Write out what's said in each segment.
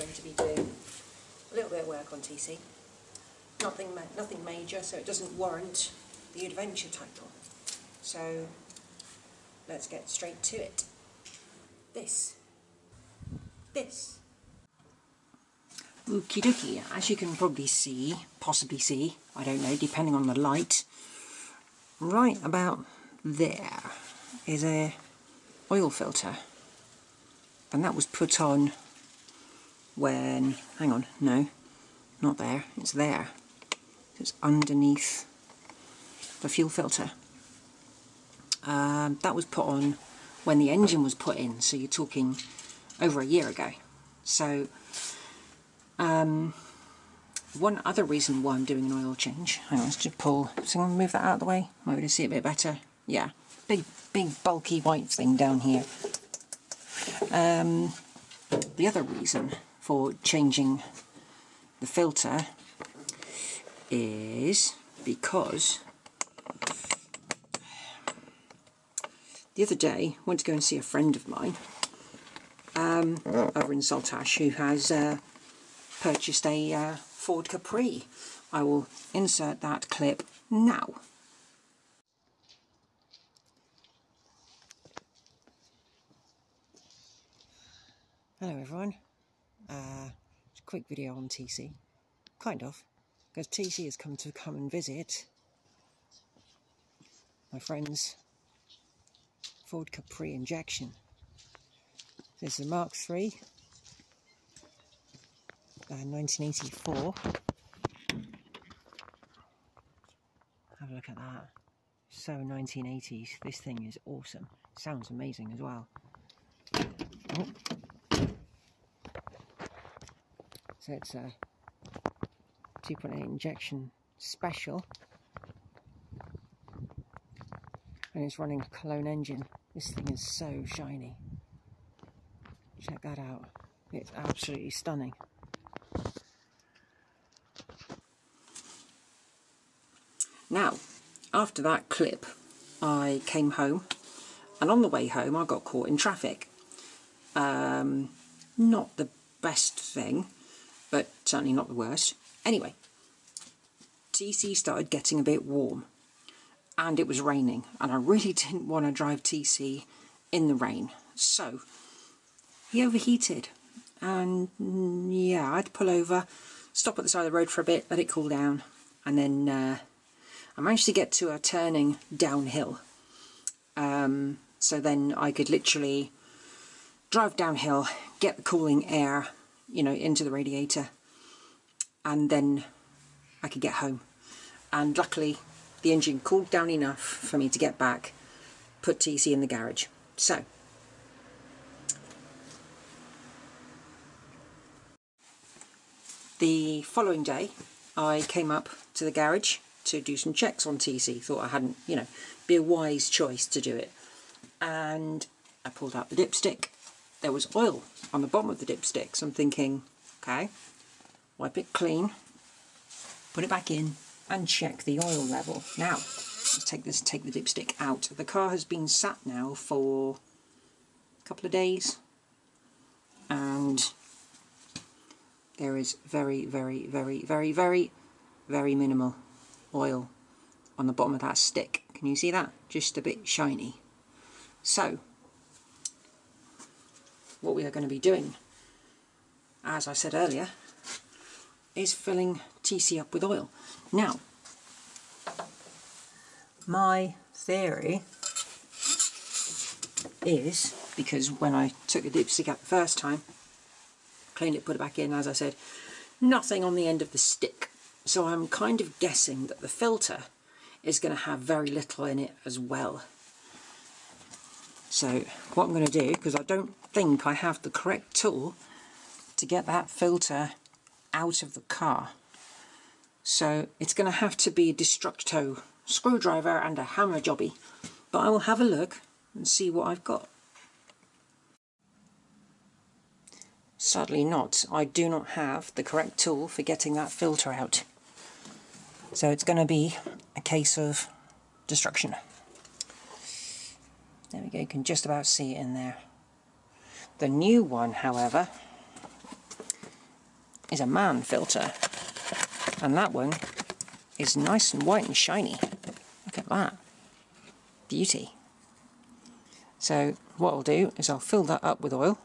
going to be doing a little bit of work on TC. Nothing major, so it doesn't warrant the adventure title. So let's get straight to it. This. Okie dokie, as you can probably see, I don't know, depending on the light, right about there is a oil filter. And that was put on when, hang on, no, not there, it's there. It's underneath the fuel filter. That was put on when the engine was put in, so you're talking over a year ago. So one other reason why I'm doing an oil change, hang on, let's just pull, so I'm going to move that out of the way, might be able to see it a bit better. Yeah, big bulky white thing down here. The other reason for changing the filter is because the other day I went to go and see a friend of mine over in Saltash who has purchased a Ford Capri. I will insert that clip now. Hello everyone, just a quick video on TC, kind of, because TC has come and visit my friend's Ford Capri injection. This is a Mark III, 1984, have a look at that, so 1980s, this thing is awesome, sounds amazing as well. Oh. So it's a 2.8 injection special, and it's running a Cologne engine. This thing is so shiny. Check that out. It's absolutely stunning. Now, after that clip, I came home, and on the way home, I got caught in traffic. Not the best thing, but certainly not the worst. Anyway, TC started getting a bit warm and it was raining, and I really didn't want to drive TC in the rain. So he overheated, and yeah, I'd pull over, stop at the side of the road for a bit, let it cool down, and then I managed to get to a turning downhill. So then I could literally drive downhill, get the cooling air, you know, into the radiator, and then I could get home. And luckily the engine cooled down enough for me to get back, put TC in the garage. So the following day I came up to the garage to do some checks on TC. Thought I hadn't, you know, be a wise choice to do it. And I pulled out the dipstick. There was oil on the bottom of the dipstick, so I'm thinking, okay, wipe it clean, put it back in, and check the oil level. Now, let's take the dipstick out. The car has been sat now for a couple of days, and there is very minimal oil on the bottom of that stick. Can you see that? Just a bit shiny. So what we are going to be doing, as I said earlier, is filling TC up with oil. Now, my theory is, because when I took the dipstick out the first time, cleaned it, put it back in, as I said, nothing on the end of the stick. So I'm kind of guessing that the filter is going to have very little in it as well. So what I'm going to do, because I don't think I have the correct tool to get that filter out of the car, so it's going to have to be a destructo screwdriver and a hammer jobby, but I will have a look and see what I've got. Sadly not, I do not have the correct tool for getting that filter out, so it's going to be a case of destruction. There we go, you can just about see it in there. The new one, however, is a man filter, and that one is nice and white and shiny. Look at that. Beauty. So what I'll do is I'll fill that up with oil,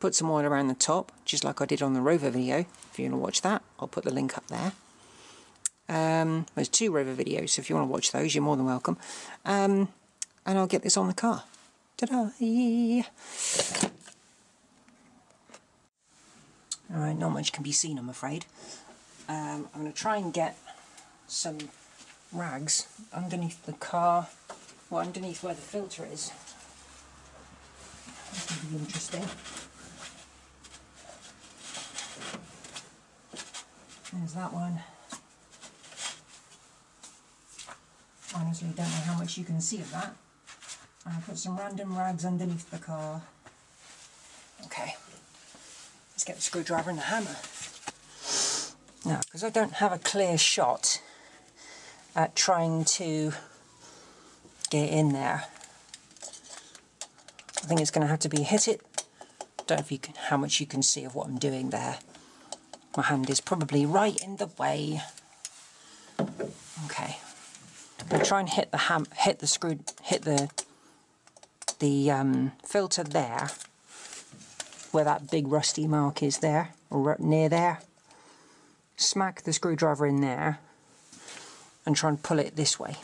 put some oil around the top, just like I did on the Rover video. If you want to watch that, I'll put the link up there. There's two Rover videos, so if you want to watch those, you're more than welcome. And I'll get this on the car. Ta-da! Alright, not much can be seen, I'm afraid. I'm going to try and get some rags underneath the car, well, underneath where the filter is. That's going to be interesting. There's that one. Honestly, don't know how much you can see of that. I put some random rags underneath the car. Okay, let's get the screwdriver and the hammer. Now, because I don't have a clear shot at trying to get in there, I think it's going to have to be hit it. Don't know if you can, how much you can see of what I'm doing there. My hand is probably right in the way. Okay, I'm going to try and hit the filter there, where that big rusty mark is there, or near there. Smack the screwdriver in there and try and pull it this way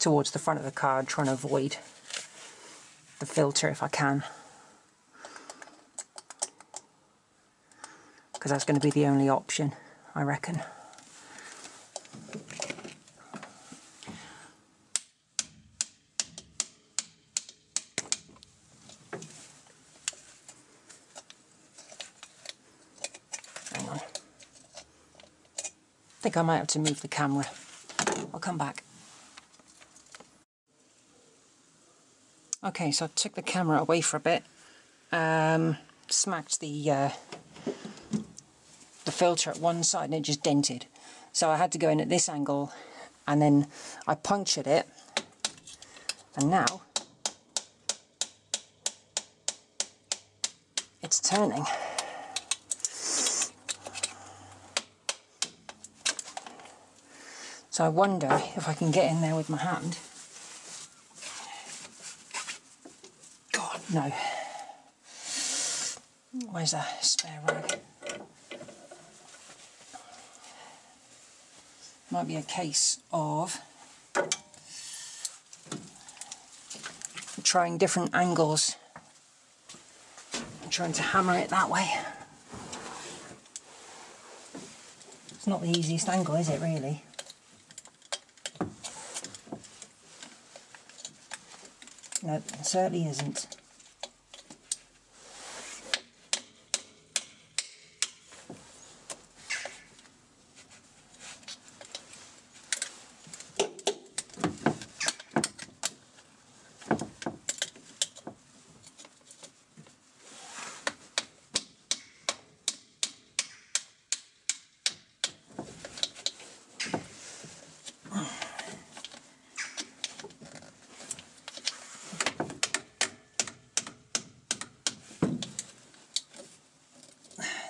towards the front of the car, trying to avoid the filter if I can, because that's going to be the only option, I reckon. I think I might have to move the camera. I'll come back. Okay, so I took the camera away for a bit, smacked the filter at one side and it just dented. So I had to go in at this angle and then I punctured it, and now it's turning. So I wonder if I can get in there with my hand. God, no. Where's that spare rag? Might be a case of trying different angles and trying to hammer it that way. It's not the easiest angle, is it, really? No, it certainly isn't.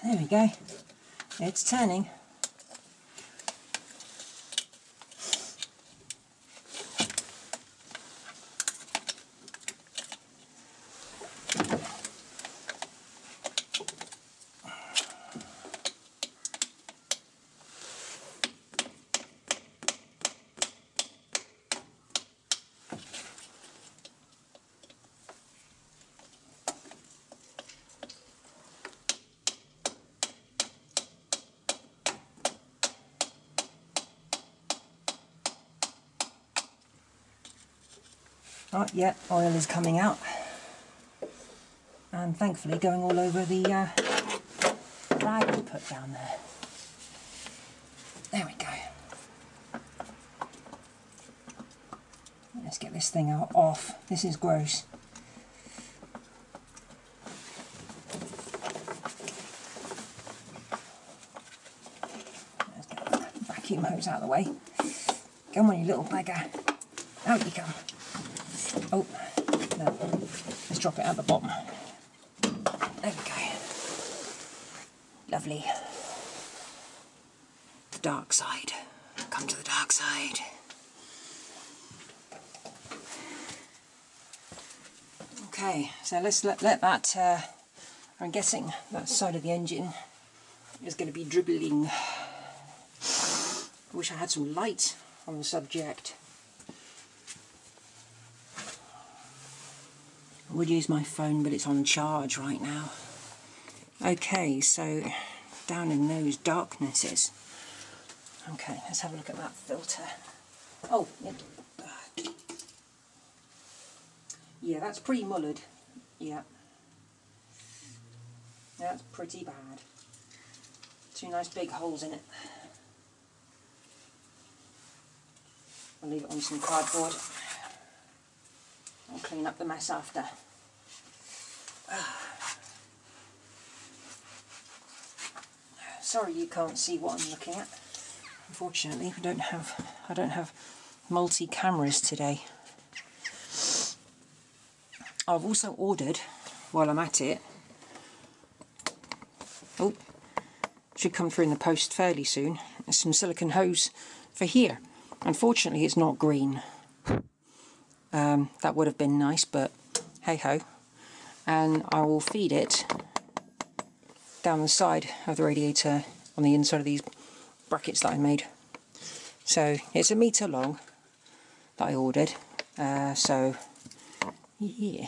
There we go, it's turning. Right, yeah, oil is coming out, and thankfully going all over the rag we put down there. There we go. Let's get this thing out off. This is gross. Let's get the vacuum hose out of the way. Come on, you little beggar. Out you come. Oh, no, let's drop it at the bottom. There we go. Lovely. dark side. Come to the dark side. Okay, so let's let that, I'm guessing that side of the engine is going to be dribbling. I wish I had some light on the subject. I would use my phone, but it's on charge right now. Okay, so down in those darknesses. Okay, let's have a look at that filter. Oh, yeah, that's pretty mullered. Yeah, that's pretty bad. Two nice big holes in it. I'll leave it on some cardboard. I'll clean up the mess after. Sorry you can't see what I'm looking at. Unfortunately, we don't have, I don't have multi cameras today. I've also ordered, while I'm at it, oh, should come through in the post fairly soon, some silicone hose for here. Unfortunately it's not green. That would have been nice, but hey ho. And I will feed it down the side of the radiator on the inside of these brackets that I made. So it's 1 metre long that I ordered, so yeah.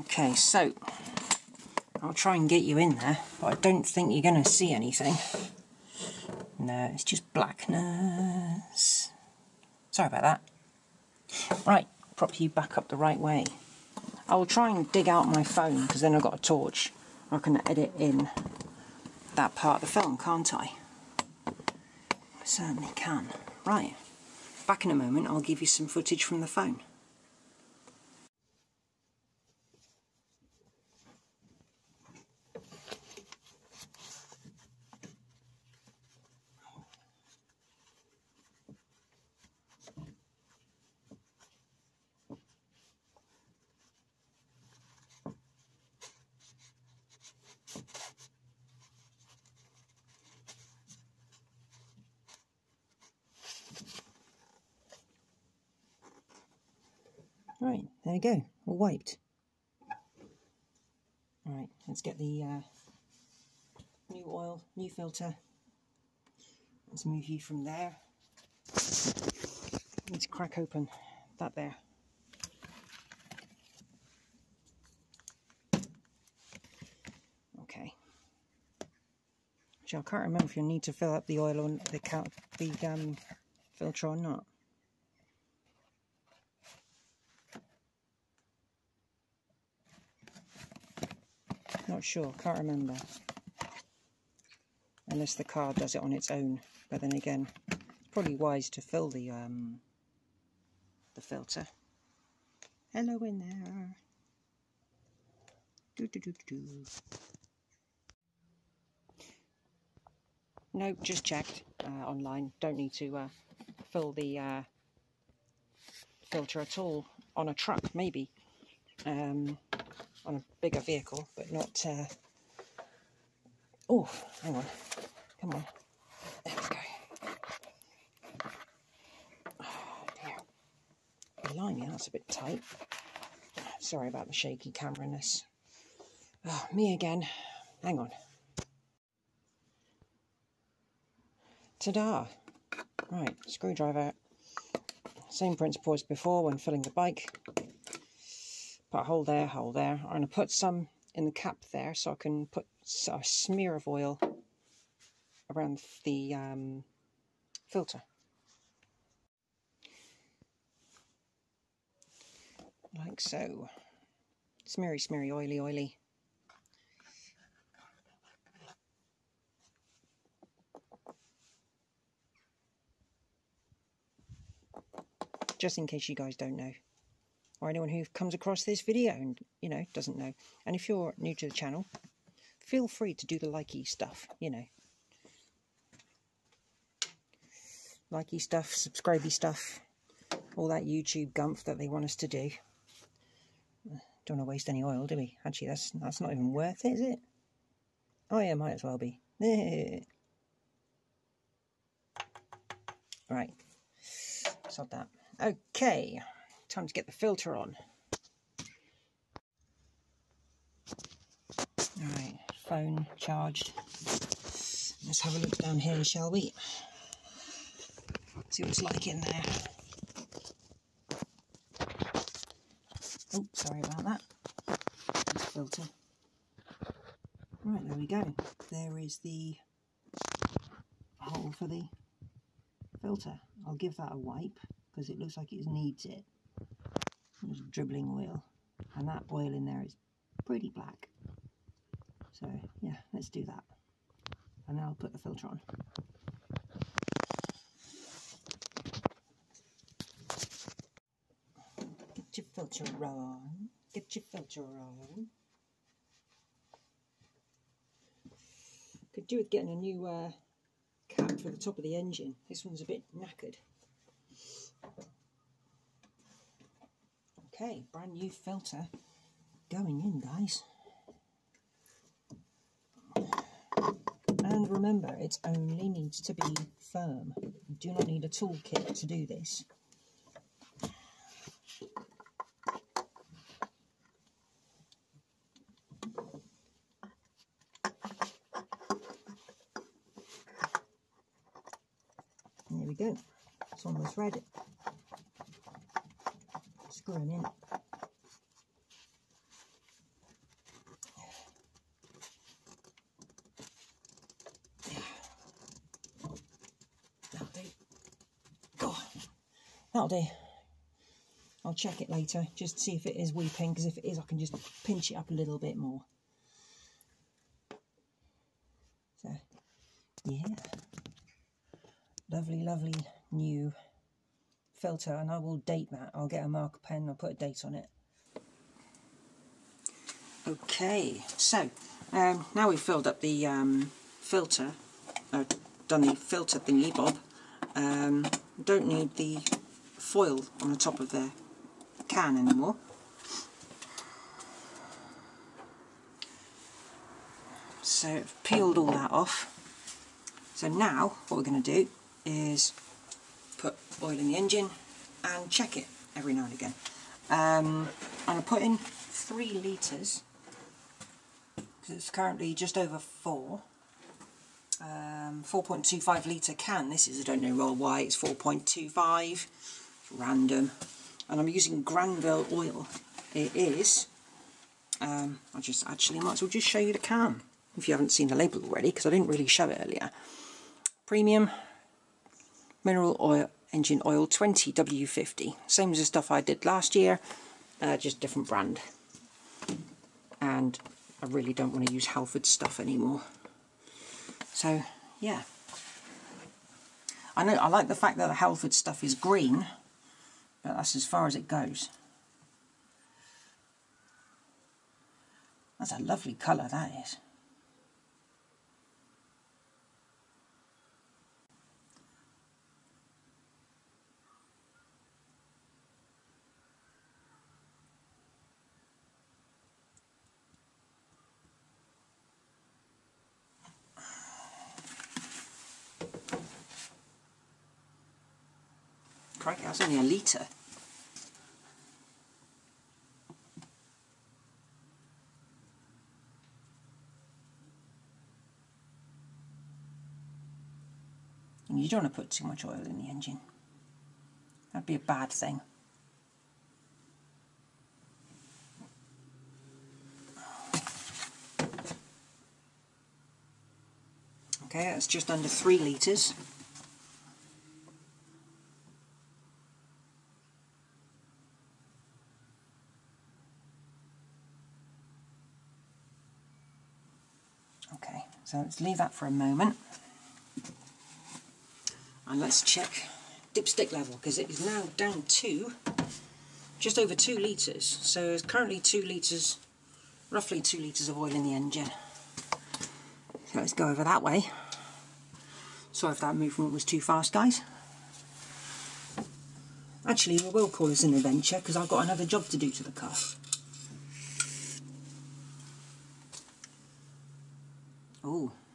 Okay, so I'll try and get you in there, but I don't think you're going to see anything. No, it's just blackness. Sorry about that. Right, prop you back up the right way. I will try and dig out my phone, because then I've got a torch. I can edit in that part of the film, can't I? I certainly can. Right, back in a moment, I'll give you some footage from the phone. Right, there we go, all wiped. Alright, let's get the new oil, new filter. Let's move you from there. Let's crack open that there. Okay. Which I can't remember if you'll need to fill up the oil on the filter or not. Not sure, can't remember. Unless the car does it on its own, but then again, it's probably wise to fill the filter. Hello in there. Doo -doo -doo -doo -doo. No, just checked online. Don't need to fill the filter at all. On a truck, maybe. On a bigger vehicle, but not, oh, hang on, come on, there we go. Oh dear, blimey, that's a bit tight. Sorry about the shaky camera-ness. Oh, me again, hang on. Ta-da! Right, screwdriver, same principle as before when filling the bike. Put a hole there, I'm going to put some in the cap there so I can put a smear of oil around the filter. Like so. Smeary, smeary, oily, oily. Just in case you guys don't know. Or anyone who comes across this video and, you know, doesn't know. And if you're new to the channel, feel free to do the likey stuff, you know. Likey stuff, subscribey stuff, all that YouTube gumph that they want us to do. Don't want to waste any oil, do we? Actually, that's not even worth it, is it? Oh yeah, might as well be. Right, sod that. Okay, time to get the filter on. Alright, phone charged. Let's have a look down here, shall we? See what it's like in there. Oh, sorry about that. That's the filter. Right, there we go. There is the hole for the filter. I'll give that a wipe because it looks like it needs it. There's dribbling oil, and that oil in there is pretty black. So yeah, let's do that. And then I'll put the filter on. Get your filter on. Get your filter on. Could do with getting a new cap for the top of the engine. This one's a bit knackered. Okay, brand new filter going in, guys. And remember, it only needs to be firm. You do not need a toolkit to do this. And there we go. It's almost ready. Screwing in. That'll do. I'll check it later, just to see if it is weeping, because if it is, I can just pinch it up a little bit more. So, yeah. Lovely, lovely new filter, and I will date that. I'll get a marker pen, I'll put a date on it. Okay, so, now we've filled up the filter, done the filter thingy bob. Don't need the foil on the top of the can anymore. So I've peeled all that off. So now what we're going to do is put oil in the engine and check it every now and again. I'm going to put in 3 litres because it's currently just over 4. 4.25 litre can. This is, I don't know why it's 4.25. Random. And I'm using Granville oil. It is I just actually might as well just show you the can if you haven't seen the label already, because I didn't really show it earlier. Premium mineral oil, engine oil, 20W50, same as the stuff I did last year, just different brand. And I really don't want to use Halford stuff anymore. So yeah, I know I like the fact that the Halford stuff is green, but that's as far as it goes. That's a lovely colour, that is. Crikey, that's only a litre. And you don't want to put too much oil in the engine. That'd be a bad thing. Okay, that's just under 3 litres. So let's leave that for a moment and let's check dipstick level, because it is now down to just over 2 litres. So there's currently 2 litres, roughly 2 litres of oil in the engine. So let's go over that way. Sorry if that movement was too fast, guys. Actually, we will call this an adventure because I've got another job to do to the car.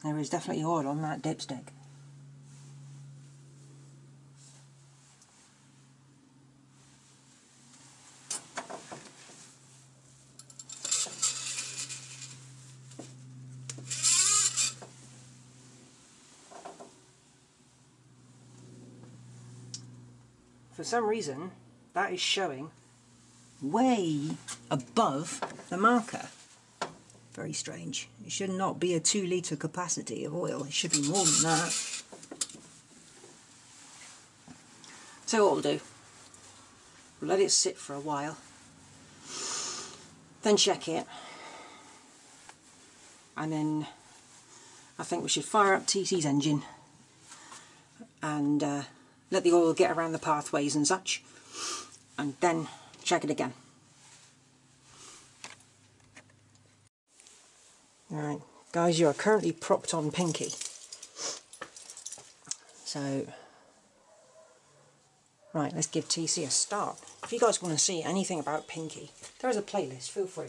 There is definitely oil on that dipstick. for some reason that is showing way above the marker. Very strange. It should not be a 2 litre capacity of oil, it should be more than that. So what we'll do, we'll let it sit for a while, then check it, and then I think we should fire up TC's engine and let the oil get around the pathways and such, and then check it again. Alright guys, you are currently propped on Pinky, so right, let's give TC a start. If you guys want to see anything about Pinky, there is a playlist, feel free.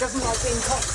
Doesn't like being cold.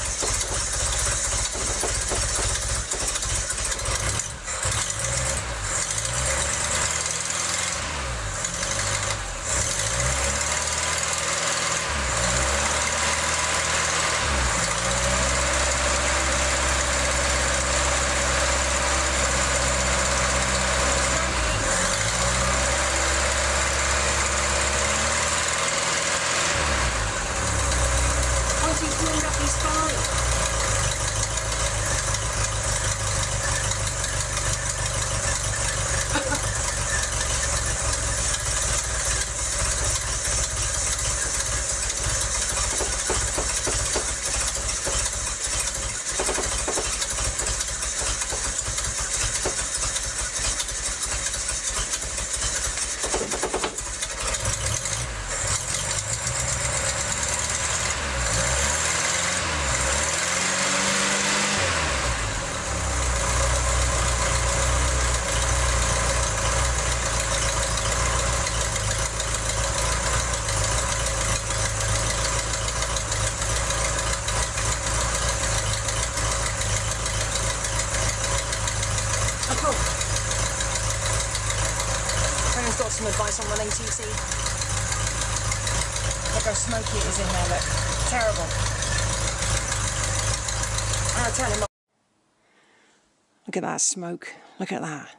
Advice on running TC. Look how smoky it is in there, look. Terrible. I'll turn him off. Look at that smoke. Look at that.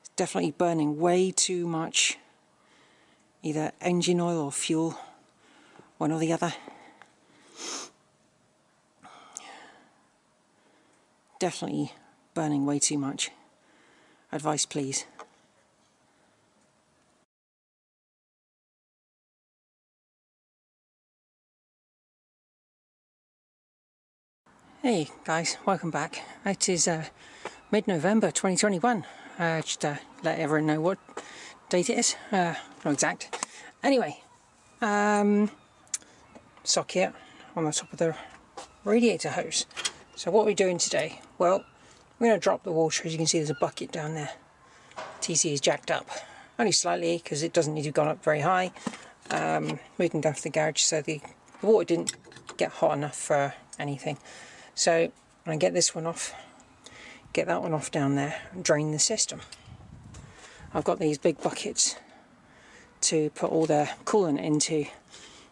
It's definitely burning way too much. Either engine oil or fuel. One or the other. Definitely burning way too much. Advice, please. Hey guys, welcome back. It is mid-November 2021. Just to let everyone know what date it is. Not exact. Anyway, socket on the top of the radiator hose. So what we're doing today, well, we're going to drop the water. As you can see, there's a bucket down there. TC is jacked up. Only slightly, because it doesn't need to have gone up very high. Moved them down to the garage so the water didn't get hot enough for anything. So I'm going to get this one off, get that one off down there, and drain the system. I've got these big buckets to put all the coolant into,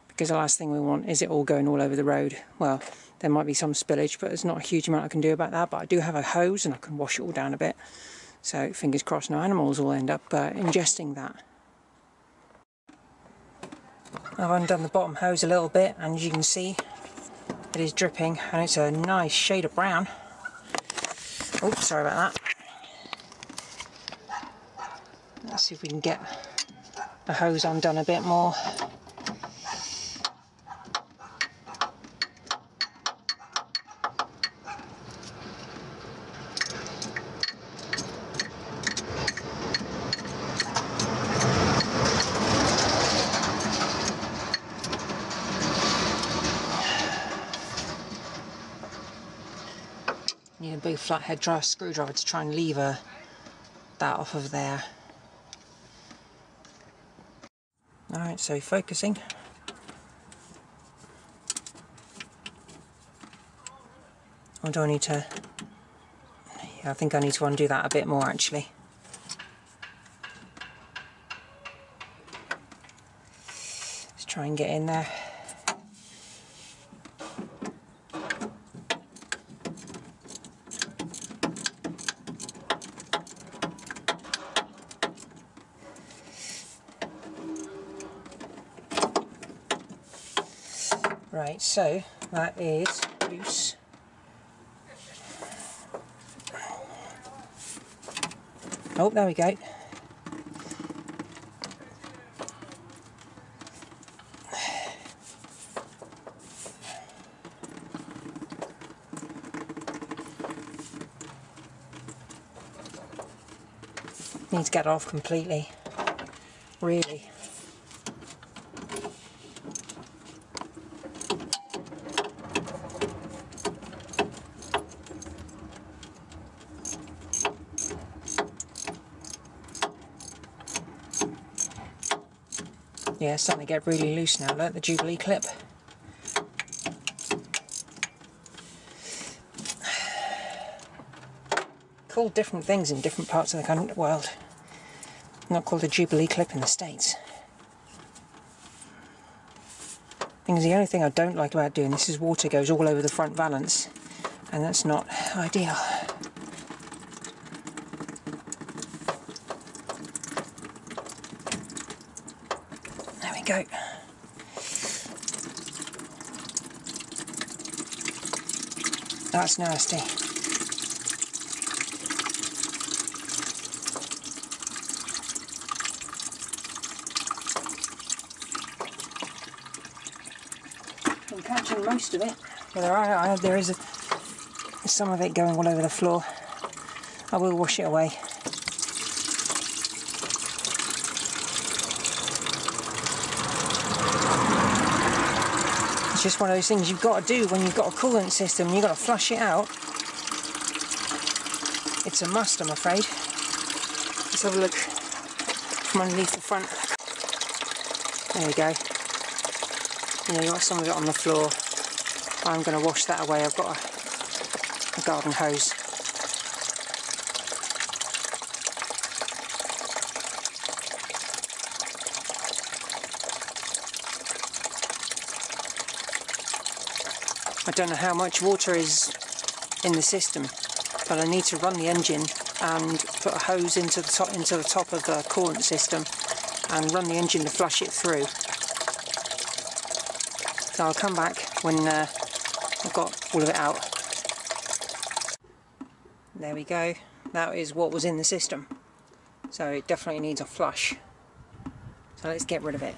because the last thing we want is it all going all over the road. Well, there might be some spillage, but there's not a huge amount I can do about that, but I do have a hose and I can wash it all down a bit. So fingers crossed no animals will end up ingesting that. I've undone the bottom hose a little bit, and as you can see, it is dripping, and it's a nice shade of brown. Oh, sorry about that. Let's see if we can get the hose undone a bit more. Need a big flathead screwdriver to try and lever that off of there. Alright, so focusing. Or do I need to... Yeah, I think I need to undo that a bit more actually. Let's try and get in there. Right, so that is loose. Oh, there we go. Need to get it off completely, really. Yeah, it's starting to get really loose now, look, the Jubilee clip. Called different things in different parts of the country, world. Not called a Jubilee clip in the States. Thing is, the only thing I don't like about doing this is water goes all over the front valance, and that's not ideal. Go. That's nasty. I'm catching most of it. There is some of it going all over the floor. I will wash it away. Just one of those things you've got to do when you've got a coolant system. You've got to flush it out. It's a must, I'm afraid. Let's have a look from underneath the front. There we go. Yeah, you got some of it on the floor. I'm going to wash that away. I've got a garden hose. I don't know how much water is in the system, but I need to run the engine and put a hose into the top of the coolant system and run the engine to flush it through. So I'll come back when I've got all of it out. There we go. That is what was in the system. So it definitely needs a flush. So let's get rid of it.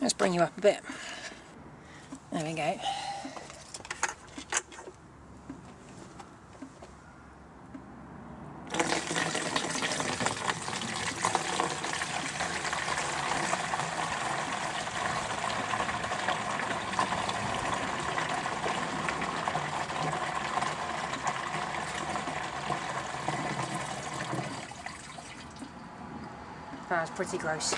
Let's bring you up a bit. There we go. That was pretty gross.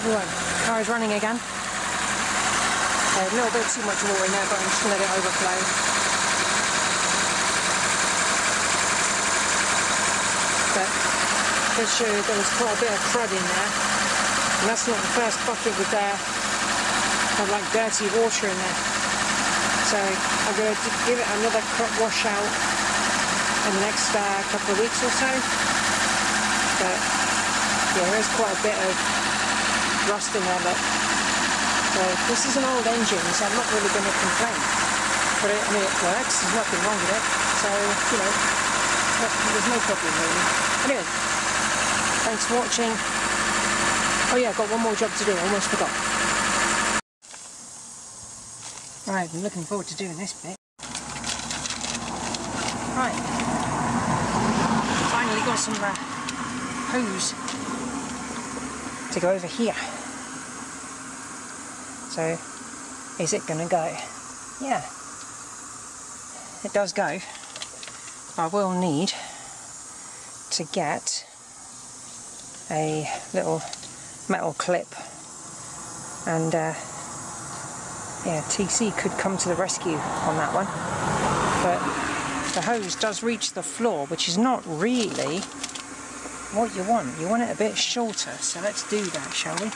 Everyone, car is running again. A little bit too much water in there, but I'm just going to let it overflow. But this show, there was quite a bit of crud in there, and that's not the first bucket with there. had like dirty water in it. So I'm going to give it another crop wash out in the next couple of weeks or so. But yeah, there is quite a bit of rusting on it. So this is an old engine, so I'm not really going to complain. But I mean, it works, there's nothing wrong with it. So, you know, there's no problem really. Anyway, thanks for watching. Oh yeah, I've got one more job to do, I almost forgot. Right, I've been looking forward to doing this bit. Right, finally got some hose to go over here. So, is it gonna go? Yeah, it does go. I will need to get a little metal clip, and yeah, TC could come to the rescue on that one, but the hose does reach the floor, which is not really what you want. You want it a bit shorter, so let's do that, shall we?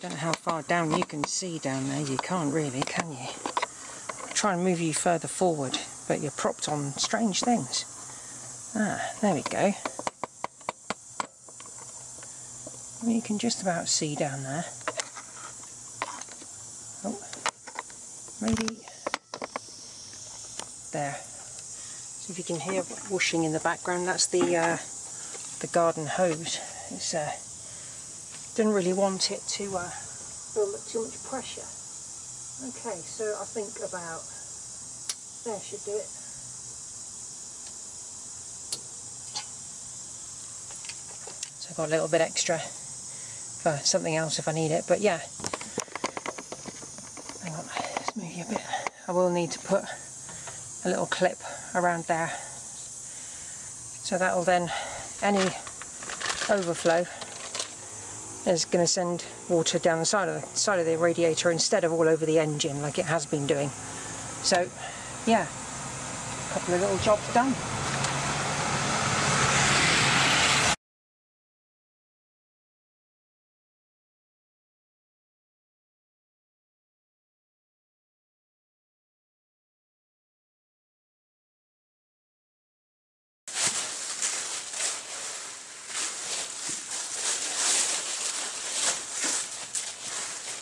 Don't know how far down you can see down there. You can't really, can you? I'll try and move you further forward, but you're propped on strange things. Ah, there we go. Well, you can just about see down there. Oh, maybe there. So if you can hear whooshing in the background, that's the garden hose. It's didn't really want it to feel too much pressure. Okay, so I think about. There should do it. So I've got a little bit extra for something else if I need it, but yeah. Hang on, let's move you a bit. I will need to put a little clip around there. So that'll then, any overflow is going to send water down the side of the radiator instead of all over the engine like it has been doing. So yeah, a couple of little jobs done.